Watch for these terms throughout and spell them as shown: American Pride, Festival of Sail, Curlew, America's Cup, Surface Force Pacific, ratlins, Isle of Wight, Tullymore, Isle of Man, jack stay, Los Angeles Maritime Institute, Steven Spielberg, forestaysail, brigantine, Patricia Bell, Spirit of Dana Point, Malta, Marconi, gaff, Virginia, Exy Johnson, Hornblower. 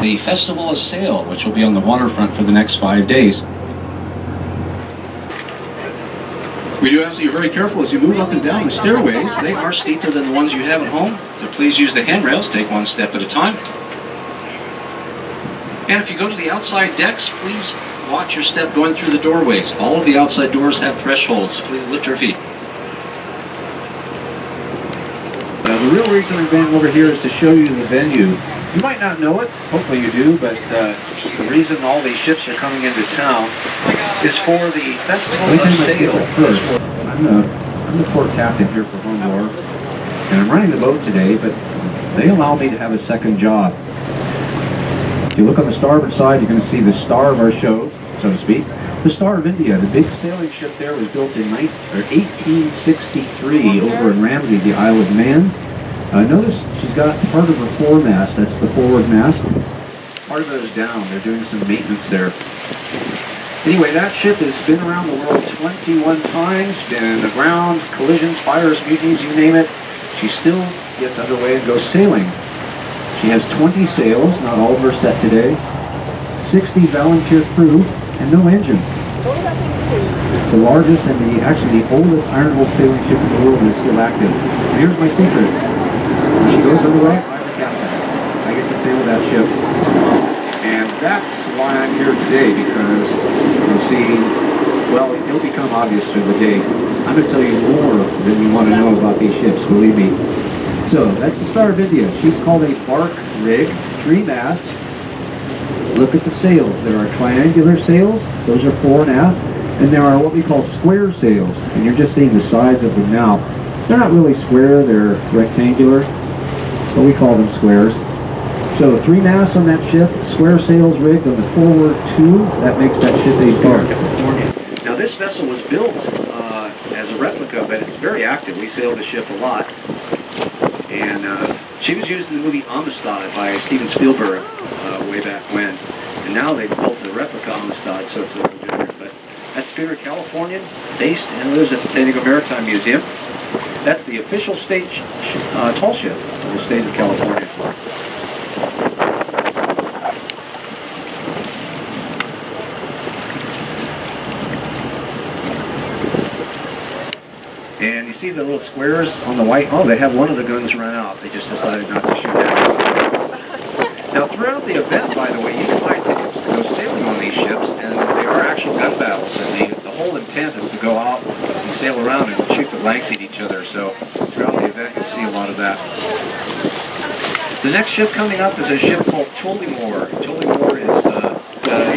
The Festival of Sail, which will be on the waterfront for the next 5 days. We do ask that you're very careful as you move up and down the stairways. They are steeper than the ones you have at home, so please use the handrails, take one step at a time. And if you go to the outside decks, please watch your step going through the doorways. All of the outside doors have thresholds, so please lift your feet. The real reason I'm going over here is to show you the venue. You might not know it, hopefully you do, but the reason all these ships are coming into town is for the Festival of Sail. I'm the port captain here for Hornblower, and I'm running the boat today, but they allow me to have a second job. If you look on the starboard side, you're going to see the star of our show, so to speak, the Star of India. The big sailing ship there was built in 1863 over in Ramsey, the Isle of Man. Notice she's got part of her foremast, that's the forward mast. Part of it is down, they're doing some maintenance there. Anyway, that ship has been around the world 21 times, been aground, collisions, fires, mutinies, you name it. She still gets underway and goes sailing. She has 20 sails, not all of her set today, 60 volunteer crew, and no engine. The largest and actually the oldest iron-hulled sailing ship in the world is still active. And here's my secret. She goes on the right, I'm the captain. I get to sail that ship. And that's why I'm here today, because you see, well, it'll become obvious through the day. I'm going to tell you more than you want to know about these ships, believe me. So, that's the Star of India. She's called a bark rig, 3 masts. Look at the sails. There are triangular sails, those are fore and aft, and there are what we call square sails. And you're just seeing the sides of them now. They're not really square, they're rectangular. But we call them squares. So 3 masts on that ship, square sails rigged on the forward 2, that makes that ship a Star of California. Now this vessel was built as a replica, but it's very active. We sailed the ship a lot. And she was used in the movie Amistad by Steven Spielberg way back when. And now they've built the replica Amistad, so it's a little different. But that's Spirit of California, based and lives at the San Diego Maritime Museum. That's the official state tall ship of the state of California. And you see the little squares on the white. Oh, they have one of the guns run out. They just decided not to shoot at. Now, throughout the event, by the way, you can buy tickets to go sailing on these ships, and they are actual gun battles. And the whole intent is to go out and sail around and shoot the blanks at each other, so throughout the event you'll see a lot of that. The next ship coming up is a ship called Tullymore. Tullymore is a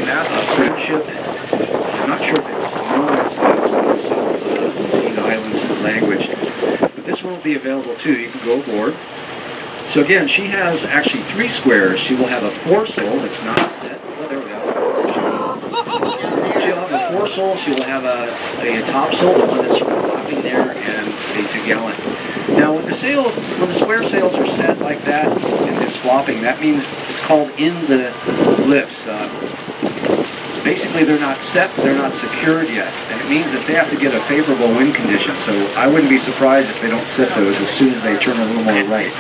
massive cruise ship. I'm not sure if it's known as the islands language, but this one will be available too. You can go aboard. So again, she has actually 3 squares. She will have a foresail that's not set. Oh, there we go. Foresail, she will have a topsail, the one that's flopping there, and a 2-gallon. Now, when the sails, when the square sails are set like that and it's flopping, that means it's called in the lips. Basically, they're not set, they're not secured yet, and it means that they have to get a favorable wind condition. So I wouldn't be surprised if they don't set those as soon as they turn a little more right.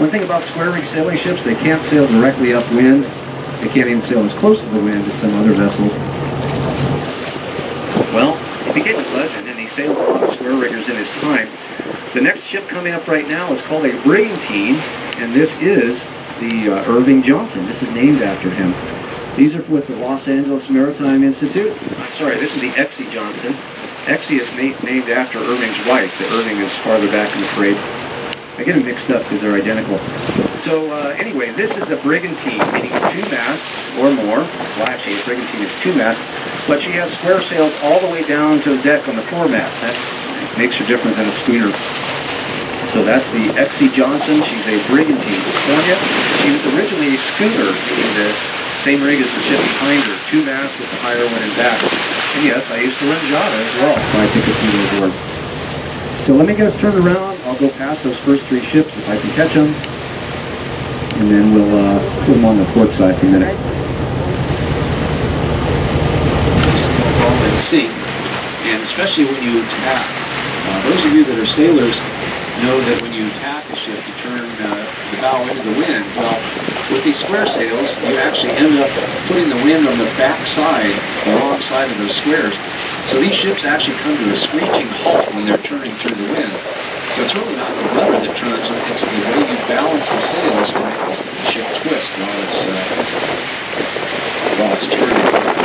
One thing about square rig sailing ships, they can't sail directly upwind. They can't even sail as close to the wind as some other vessels. Well, he became a legend, and he sailed a lot of square riggers in his time. The next ship coming up right now is called a brigantine, and this is the Irving Johnson. This is named after him. These are with the Los Angeles Maritime Institute. I'm sorry, this is the Exy Johnson. Exy is named after Irving's wife. The Irving is farther back in the parade. I get them mixed up because they're identical. So anyway, this is a brigantine, meaning 2 masts or more. Well, actually, a brigantine is 2 masts, but she has square sails all the way down to the deck on the foremast. That makes her different than a schooner. So that's the Exy Johnson. She's a brigantine. She was originally a schooner, meaning the same rig as the ship behind her, 2 masts with the higher one and back. And yes, I used to run Java as well. So I think it's a little board. So let me get us turned around. I'll go past those first three ships if I can catch them. And then we'll put them on the port side for a minute. It's all at sea. And especially when you tack. Those of you that are sailors know that when you tack a ship, you turn the bow into the wind. Well, with these square sails, you actually end up putting the wind on the back side, the wrong side of those squares. So these ships actually come to a screeching halt when they're turning through the wind. So it's really not the rudder that turns, it's the way you balance the sails to make the ship twist while it's turning.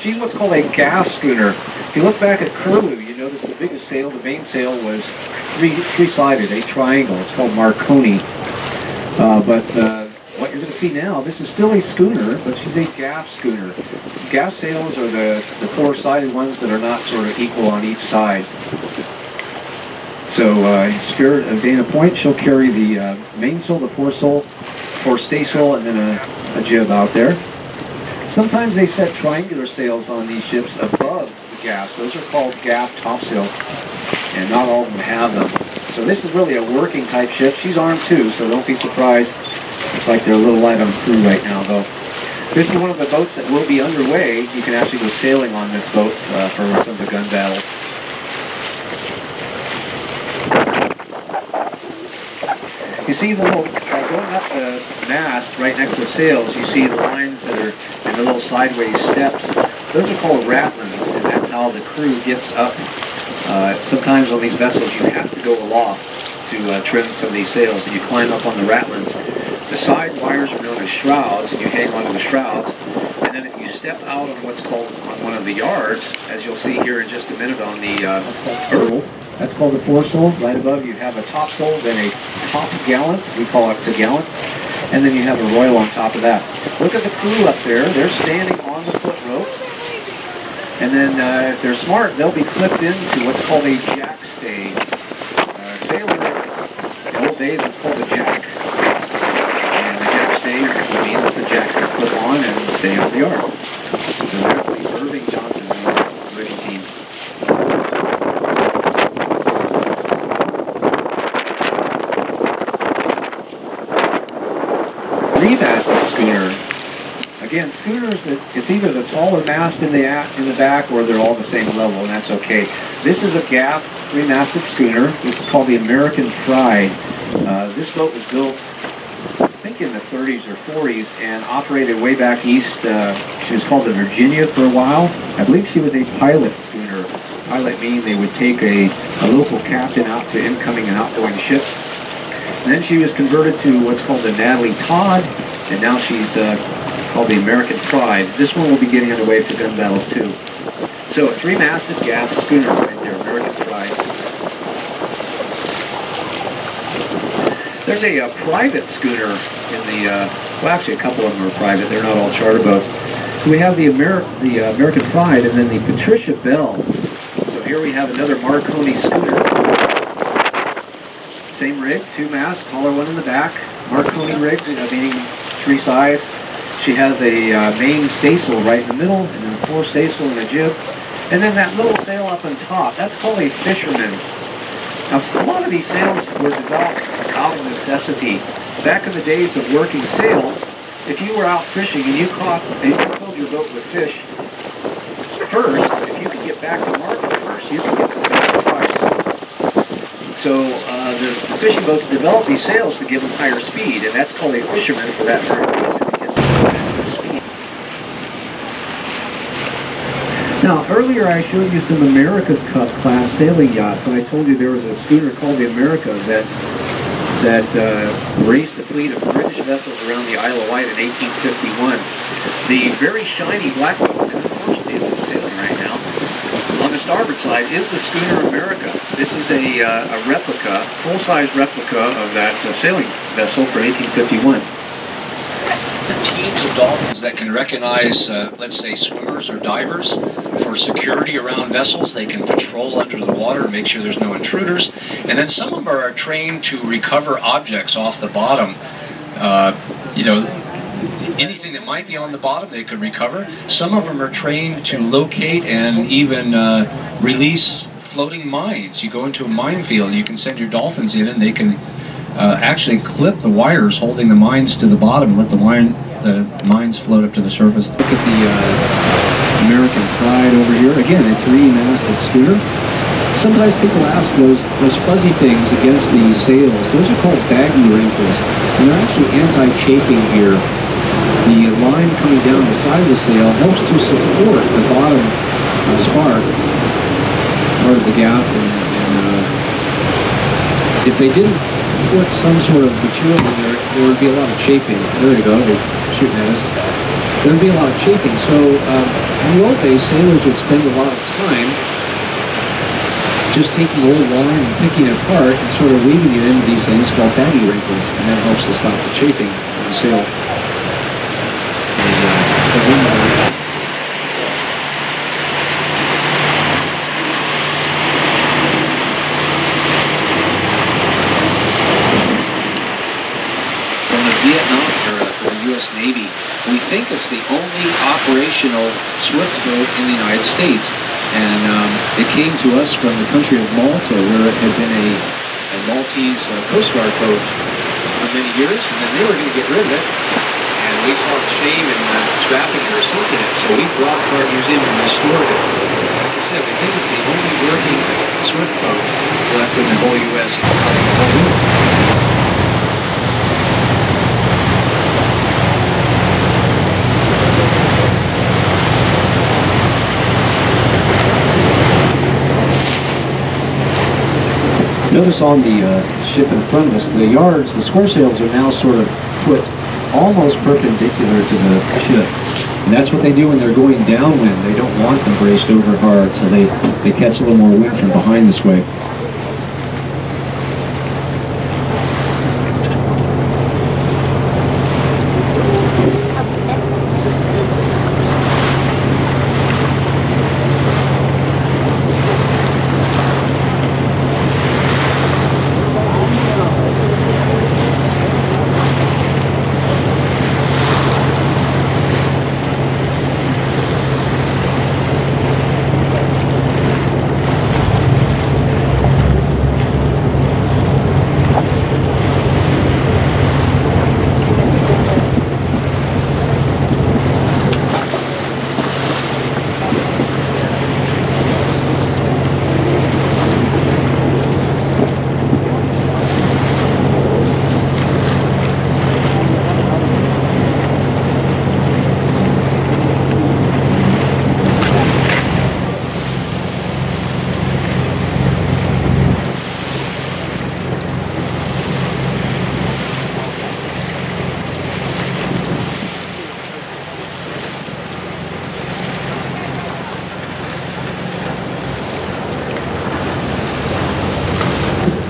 She's what's called a gaff schooner. If you look back at Curlew, you notice the biggest sail, the main sail, was three-sided, a triangle. It's called Marconi. But what you're going to see now, this is still a schooner, but she's a gaff schooner. Gaff sails are the four-sided ones that are not sort of equal on each side. So in Spirit of Dana Point, she'll carry the mainsail, the foresail, forestaysail, and then a jib out there. Sometimes they set triangular sails on these ships above the gaffs. Those are called gaff topsails, and not all of them have them. So this is really a working type ship. She's armed too, so don't be surprised. Looks like they're a little light on crew right now, though. This is one of the boats that will be underway. You can actually go sailing on this boat for some of the gun battles. You see the little, going up the mast right next to the sails, you see the lines that are in the little sideways steps. Those are called ratlins, and that's how the crew gets up. Sometimes on these vessels you have to go aloft to trim some of these sails, and you climb up on the ratlins. The side wires are known as shrouds, and you hang onto the shrouds. And then if you step out on what's called on one of the yards, as you'll see here in just a minute on the turtle, that's called the foresail. Right above you have a topsail, then a top gallant, we call it topgallant, and then you have a royal on top of that. Look at the crew up there. They're standing on the foot ropes, and then if they're smart, they'll be clipped into what's called a jack stay. Sailor, in the old days, it's called a jack. And the jack stay would mean that the jack can clip on and stay on the yard. So that's the Irving Johnson British team. Remasted schooner. Again, schooners, it's either the taller mast in the back, or they're all the same level, and that's okay. This is a gaff remasted schooner. This is called the American Pride. This boat was built, I think, in the 30s or 40s, and operated way back east. She was called the Virginia for a while. I believe she was a pilot schooner. Pilot meaning they would take a local captain out to incoming and outgoing ships. And then she was converted to what's called the Natalie Todd, and now she's called the American Pride. This one will be getting underway for gun battles too. So a three-masted gaff schooner right there, American Pride. There's a private schooner in the, well, actually a couple of them are private. They're not all charter boats. So we have the American Pride, and then the Patricia Bell. So here we have another Marconi schooner. Same rig, two masts, taller one in the back. Marconi rig, meaning three sides. She has a main staysail right in the middle, and then a forestaysail and a jib. And then that little sail up on top, that's called a fisherman. Now, a lot of these sails were developed out of necessity. Back in the days of working sails, if you were out fishing and you caught and you filled your boat with fish, first, if you could get back to market first, you could get the best price. So the the fishing boats develop these sails to give them higher speed, and that's called a fisherman for that very reason. Now, earlier I showed you some America's Cup class sailing yachts, and I told you there was a schooner called the America that raced a fleet of British vessels around the Isle of Wight in 1851. The very shiny black one that unfortunately is sailing right now, on the starboard side, is the schooner America. This is a replica, full-size replica of that sailing vessel from 1851. Teams of dolphins that can recognize, let's say, swimmers or divers for security around vessels. They can patrol under the water, make sure there's no intruders. And then some of them are trained to recover objects off the bottom. You know, anything that might be on the bottom they could recover. Some of them are trained to locate and even release floating mines. You go into a minefield, you can send your dolphins in and they can actually clip the wires holding the mines to the bottom and let the mines float up to the surface. Look at the American Pride over here. Again, a three-masted schooner. Sometimes people ask those fuzzy things against the sails. Those are called baggy wrinkles. And they're actually anti-chafing here. The line coming down the side of the sail helps to support the bottom spar, part of the gap. And if they didn't put some sort of material in there, there would be a lot of chafing. There you go, they're shooting at us. There would be a lot of chafing. So in the old days, sailors would spend a lot of time just taking old line and picking it apart and sort of weaving it into these things called baggy wrinkles, and that helps to stop the chafing on the sail. Navy. We think it's the only operational swift boat in the United States, and it came to us from the country of Malta, where it had been a Maltese Coast Guard boat for many years, and then they were going to get rid of it, and we saw the shame in scrapping it or sinking it, so we brought it to our museum and restored it. Like I said, we think it's the only working swift boat left in the whole U.S. Notice on the ship in front of us, the yards, the square sails are now sort of put almost perpendicular to the ship. And that's what they do when they're going downwind. They don't want them braced over hard, so they catch a little more wind from behind this way.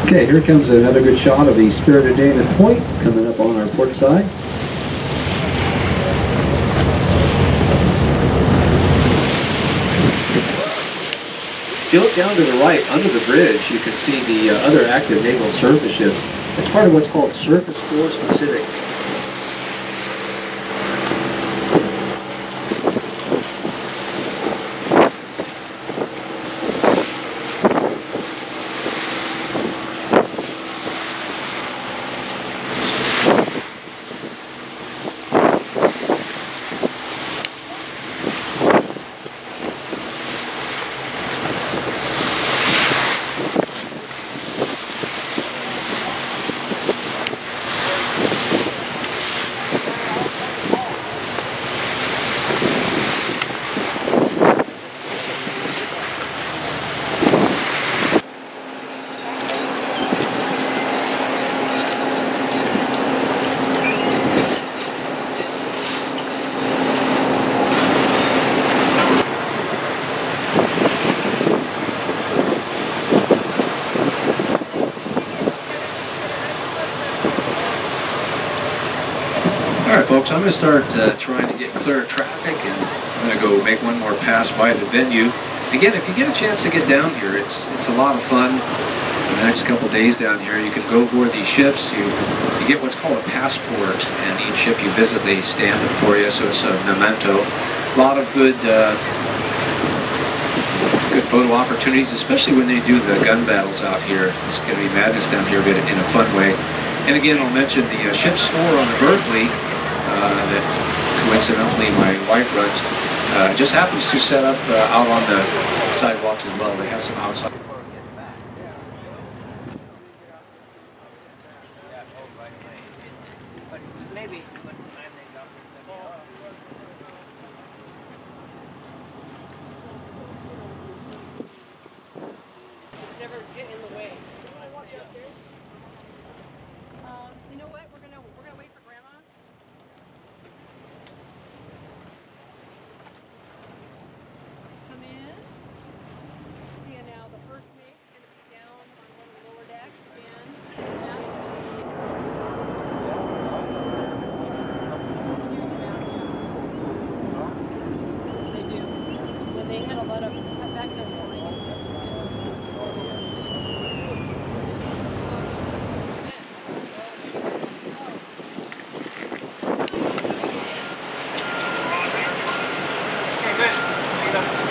Okay, here comes another good shot of the Spirit of Dana Point coming up on our port side. If you look down to the right, under the bridge, you can see the other active naval surface ships. It's part of what's called Surface Force Pacific. folks, I'm going to start trying to get clear of traffic, and I'm going to go make one more pass by the venue. Again, if you get a chance to get down here, it's a lot of fun. The next couple days down here, you can go aboard these ships. You get what's called a passport, and each ship you visit, they stamp it for you, so it's a memento. A lot of good photo opportunities, especially when they do the gun battles out here. It's going to be madness down here, but in a fun way. And again, I'll mention the ship store on the Berkeley that coincidentally my wife runs. Just happens to set up out on the sidewalks as well. They have some outside. Thank you.